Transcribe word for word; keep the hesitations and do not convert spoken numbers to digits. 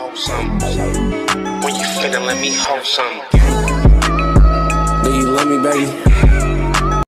hold some. When you finna let me hold some. Do you love me, baby?